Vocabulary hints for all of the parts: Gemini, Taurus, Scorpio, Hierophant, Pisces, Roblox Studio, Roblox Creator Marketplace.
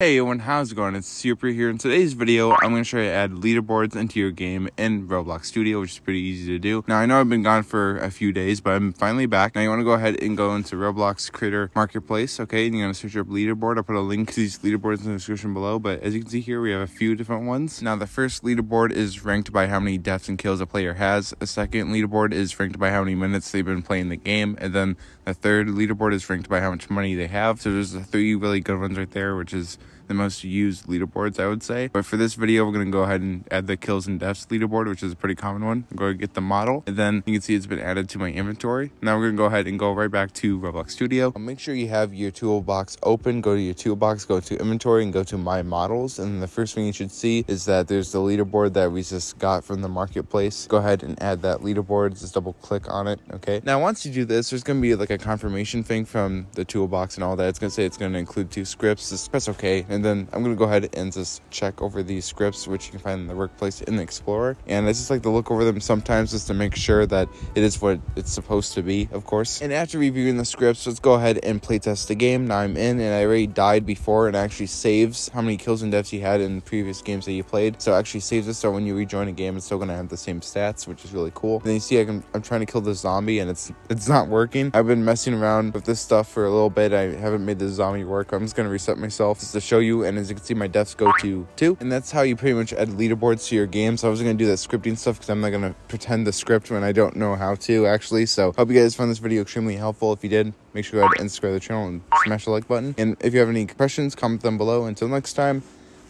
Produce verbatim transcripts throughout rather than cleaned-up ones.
Hey everyone, how's it going? It's Super here. In today's video, I'm going to show you how to add leaderboards into your game in Roblox Studio, which is pretty easy to do. Now, I know I've been gone for a few days, but I'm finally back. Now, you want to go ahead and go into Roblox Creator Marketplace, okay? And you're going to search up leaderboard. I'll put a link to these leaderboards in the description below, but as you can see here, we have a few different ones. Now, the first leaderboard is ranked by how many deaths and kills a player has. A second leaderboard is ranked by how many minutes they've been playing the game. And then the third leaderboard is ranked by how much money they have. So there's the three really good ones right there, which is the most used leaderboards, I would say. But for this video, we're going to go ahead and add the kills and deaths leaderboard, which is a pretty common one. I'm going to get the model, and then you can see it's been added to my inventory. Now we're going to go ahead and go right back to Roblox Studio. Make sure you have your toolbox open. Go to your toolbox, go to inventory, and go to my models. And the first thing you should see is that there's the leaderboard that we just got from the marketplace. Go ahead and add that leaderboard. Just double click on it. Okay. Now, once you do this, there's going to be like a confirmation thing from the toolbox and all that. It's going to say it's going to include two scripts. Just press OK. And then I'm going to go ahead and just check over these scripts, which you can find in the workplace in the Explorer. And I just like to look over them sometimes just to make sure that it is what it's supposed to be, of course. And after reviewing the scripts, let's go ahead and play test the game. Now I'm in, and I already died before, and actually saves how many kills and deaths you had in previous games that you played. So it actually saves it, so when you rejoin a game, it's still going to have the same stats, which is really cool. And then you see I can, I'm trying to kill this zombie, and it's, it's not working. I've been messing around with this stuff for a little bit. I haven't made the zombie work. I'm just going to reset myself just to show you. And as you can see, my deaths go to two, and that's how you pretty much add leaderboards to your game. So I was gonna do that scripting stuff because I'm not gonna pretend the script when I don't know how to actually. So hope you guys found this video extremely helpful. If you did, make sure to go ahead and subscribe to the channel and smash the like button. And if you have any questions, comment them below. Until next time,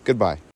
goodbye.